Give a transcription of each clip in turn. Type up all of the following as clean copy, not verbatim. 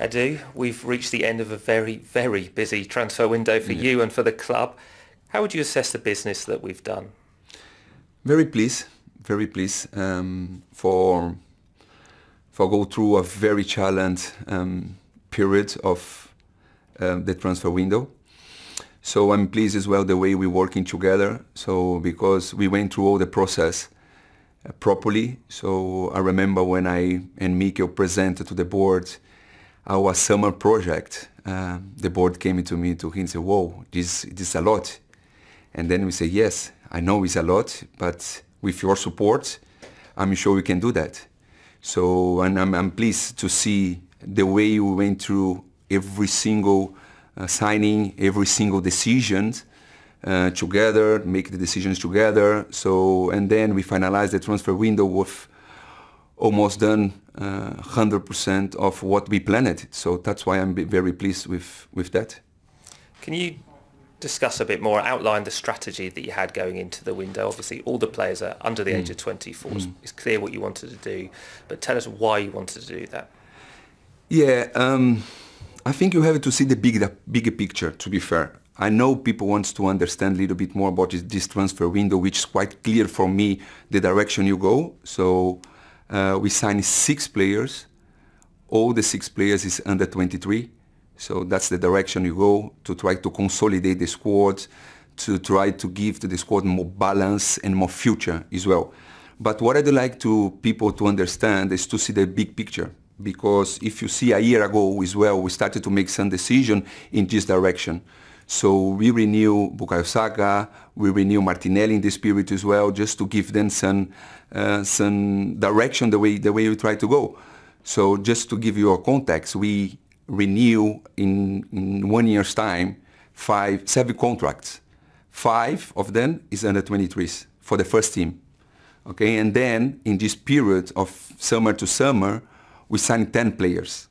Edu, we've reached the end of a very, very busy transfer window for you and for the club. How would you assess the business that we've done? Very pleased for go through a very challenged period of the transfer window. So I'm pleased as well the way we're working together. So because we went through all the process properly. So I remember when I and Mikel presented to the board our summer project, the board came to me and said, whoa, this is a lot. And then we say, yes, I know it's a lot, but with your support, I'm sure we can do that. So, and I'm pleased to see the way we went through every single signing, every single decision together, make the decisions together. So, and then we finalized the transfer window with almost done 100% of what we planned. So that's why I'm very pleased with that. Can you discuss a bit more, outline the strategy that you had going into the window? Obviously all the players are under the age of 24. It's clear what you wanted to do, but tell us why you wanted to do that. Yeah, I think you have to see the bigger picture, to be fair. I know people want to understand a little bit more about this transfer window, which is quite clear for me, the direction you go. So we signed 6 players. All the 6 players is under 23. So that's the direction you go, to try to consolidate the squad, to try to give to the squad more balance and more future as well. But what I'd like to people to understand is to see the big picture. Because if you see a year ago as well, we started to make some decision in this direction. So we renew Bukayo Saka, we renew Martinelli in this period as well, just to give them some direction the way we try to go. So just to give you a context, we renew in 1 year's time 7 contracts. 5 of them is under 23s for the first team. Okay, and then in this period of summer to summer, we signed 10 players.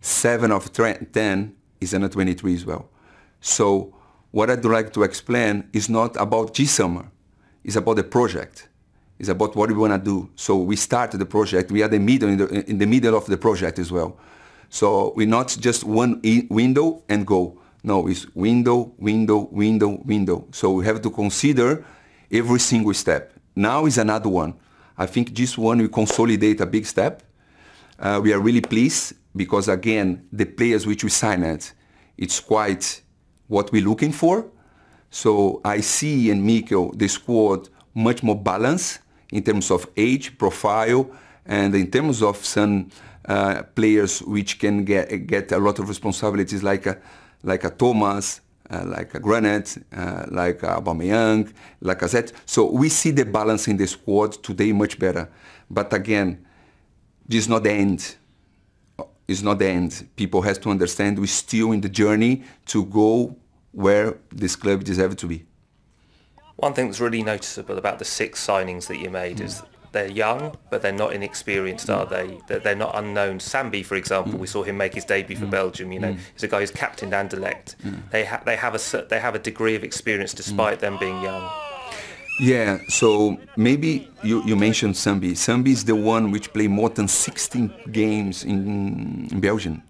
7 of 10 is under 23 as well. So what I'd like to explain is not about this summer. It's about the project. It's about what we want to do. So we started the project. We are in the middle of the project as well. So we're not just one window and go. No, it's window, window, window, window. So we have to consider every single step. Now is another one. I think this one we consolidate a big step. We are really pleased because, again, the players which we signed, it's quite what we're looking for. So I see in Mikel the squad much more balanced in terms of age, profile, and in terms of some players which can get a lot of responsibilities, like a Thomas, like a Granit, like a Aubameyang, like a Zet. So we see the balance in the squad today much better. But again, this is not the end. It's not the end. People have to understand we're still in the journey to go where this club deserves to be. One thing that's really noticeable about the 6 signings that you made is they're young, but they're not inexperienced, are they? They're not unknown. Sambi, for example, we saw him make his debut for Belgium. You know, he's a guy who's captained Anderlecht. They have a degree of experience despite them being young. Yeah, so maybe you mentioned Sambi. Sambi is the one which played more than 16 games in Belgium.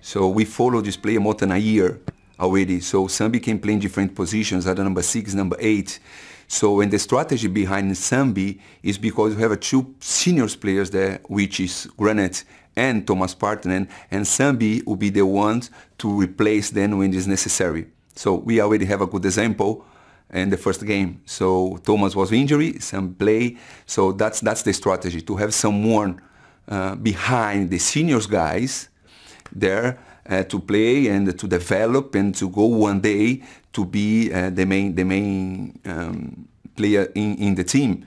So we follow this player more than a year already. So Sambi can play in different positions, at number 6, number 8. So and the strategy behind Sambi is because we have 2 senior players there, which is Granit and Thomas Partenen, and Sambi will be the ones to replace them when it is necessary. So we already have a good example in the first game. So Thomas was injured, some play. So that's the strategy, to have someone behind the seniors guys there to play and to develop and to go one day to be the main player in the team.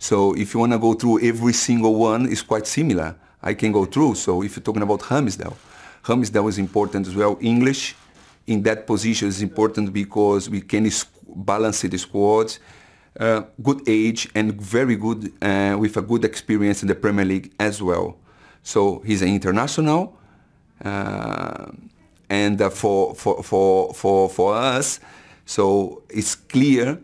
So if you want to go through every single one, it's quite similar. I can go through. So if you're talking about Ramsdale is important as well. English in that position is important because we can balance the squad, good age and very good, with a good experience in the Premier League as well. So he's an international, and for us, so it's clear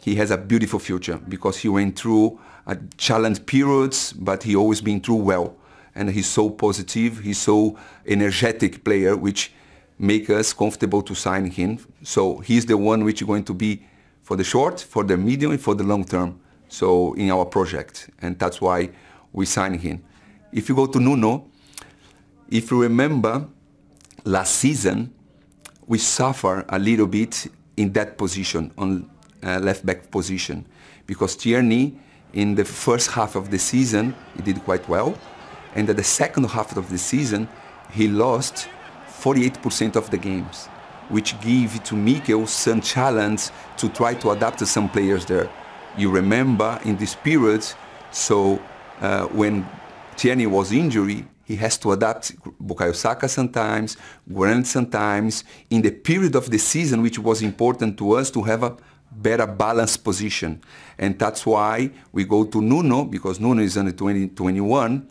he has a beautiful future because he went through a challenge periods, but he always been through well. and he's so positive, he's so energetic player, which make us comfortable to sign him. So he's the one which is going to be for the short, for the medium, and for the long term, so in our project, and that's why we sign him. If you go to Nuno, if you remember, last season, we suffer a little bit in that position, on left-back position, because Tierney, in the first half of the season, he did quite well, and at the second half of the season, he lost 48% of the games, which give to Mikel some challenge to try to adapt to some players there. You remember in this period, so when Tierney was injured, he has to adapt Bukayo Saka sometimes, Granit sometimes, in the period of the season, which was important to us to have a better balanced position. And that's why we go to Nuno, because Nuno is under 21,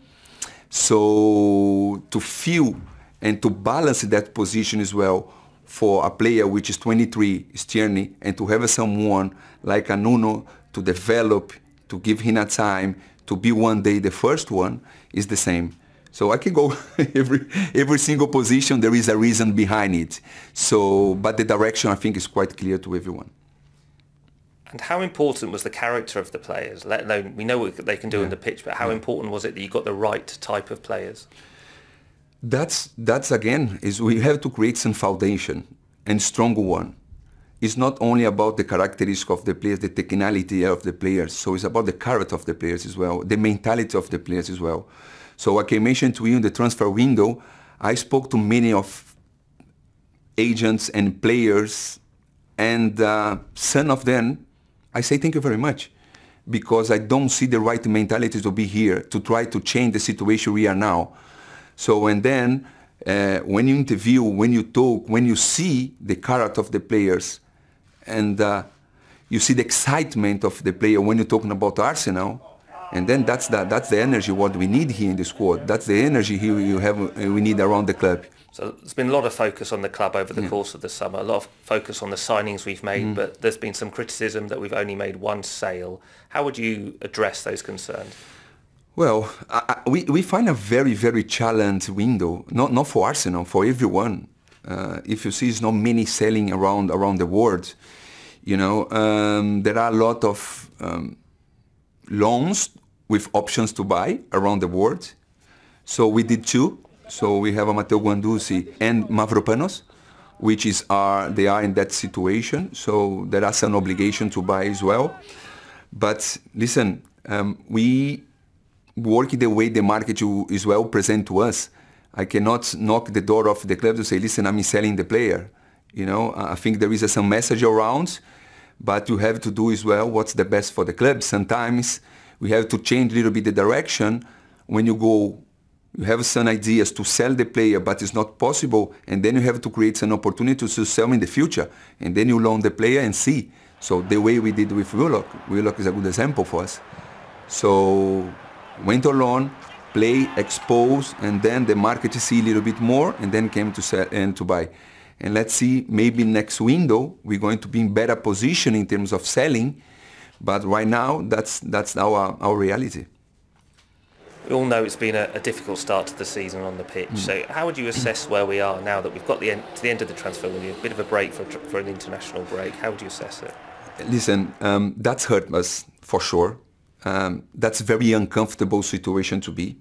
so to feel and to balance that position as well for a player which is 23, is Tierney, and to have someone like a Nuno to develop, to give him a time, to be one day the first one, is the same. So I can go every single position, there is a reason behind it. So, but the direction I think is quite clear to everyone. And how important was the character of the players? Let alone, we know what they can do on the pitch, but how important was it that you got the right type of players? That's again, is we have to create some foundation and strong one. It's not only about the characteristics of the players, the technicality of the players. So it's about the character of the players as well, the mentality of the players as well. So I can mention to you in the transfer window, I spoke to many of agents and players, and some of them, I say thank you very much, because I don't see the right mentality to be here, to try to change the situation we are now. So, and then when you interview, when you talk, when you see the character of the players, and you see the excitement of the player when you're talking about Arsenal, and then that's the energy what we need here in the squad. That's the energy here we need around the club. So there's been a lot of focus on the club over the course of the summer, a lot of focus on the signings we've made, but there's been some criticism that we've only made one sale. How would you address those concerns? Well, we find a very, very challenged window, not for Arsenal, for everyone. If you see, there's not many selling around the world. You know, there are a lot of loans with options to buy around the world. So we did two. So we have Matteo Guendouzi and Mavropanos, which is they are in that situation. So there are some obligation to buy as well. But listen, we work the way the market is well present to us. I cannot knock the door of the club to say, listen, I'm selling the player. You know, I think there is some message around, but you have to do as well what's the best for the club. Sometimes we have to change a little bit the direction. When you go, you have some ideas to sell the player, but it's not possible, and then you have to create some opportunities to sell in the future, and then you loan the player and see. So the way we did with Willock is a good example for us. So went alone, play, expose, and then the market see a little bit more, and then came to sell and to buy. And let's see, maybe next window we're going to be in better position in terms of selling, but right now that's our reality. We all know it's been a difficult start to the season on the pitch, so how would you assess where we are now that we've got to the end of the transfer window, a bit of a break for an international break? How would you assess it? Listen, that's hurt us for sure. That's a very uncomfortable situation to be.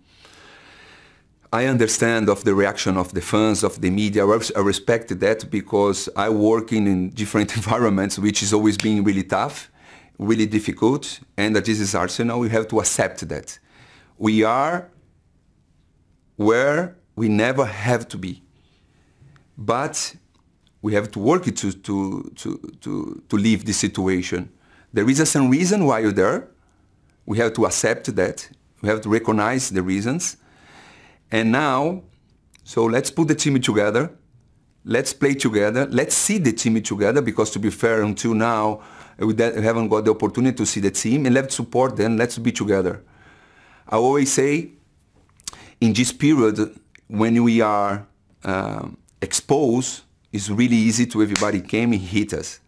I understand of the reaction of the fans, of the media. I respect that because I work in different environments, which is always being really tough, really difficult, and that this is Arsenal. We have to accept that. We are where we never have to be, but we have to work to leave this situation. There is some reason why you're there. We have to accept that. We have to recognize the reasons. And now, so let's put the team together. Let's play together. Let's see the team together, because to be fair, until now, we haven't got the opportunity to see the team, and let's support them, let's be together. I always say, in this period, when we are exposed, it's really easy to everybody came and hit us.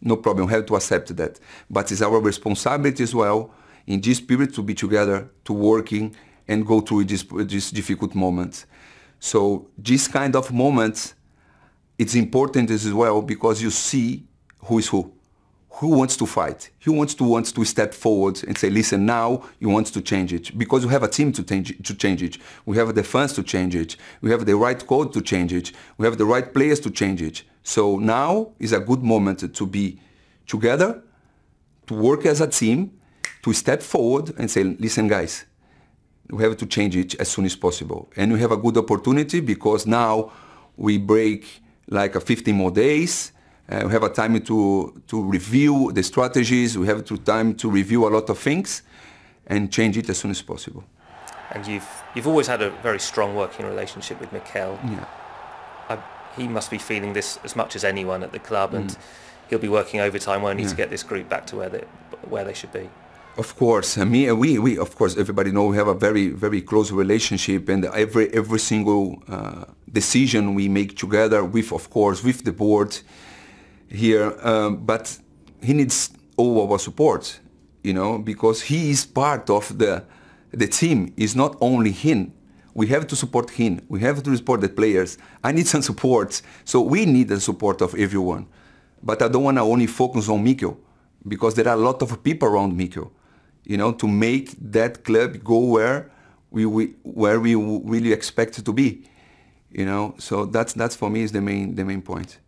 No problem, we have to accept that. But it's our responsibility as well, in this period, to be together, to working, and go through this difficult moment. So this kind of moments, it's important as well because you see who is who. Who wants to fight? Who wants to step forward and say, listen, now you want to change it. Because we have a team to change it. We have a defense to change it. We have the right code to change it. We have the right players to change it. So now is a good moment to be together, to work as a team, to step forward and say, listen, guys, we have to change it as soon as possible. And we have a good opportunity because now we break like 15 more days. We have a time to review the strategies, we have time to review a lot of things and change it as soon as possible. And you've always had a very strong working relationship with Mikel. Yeah. He must be feeling this as much as anyone at the club, and he'll be working overtime, won't he, to get this group back to where they should be. Of course, we of course, everybody knows we have a very, very close relationship, and every single decision we make together with, of course, with the board here, but he needs all our support, you know, because he is part of the team. It's not only him. We have to support him. We have to support the players. I need some support. So we need the support of everyone. But I don't want to only focus on Mikel, because there are a lot of people around Mikel, you know, to make that club go where we really expect it to be, you know. So that's for me is the main point.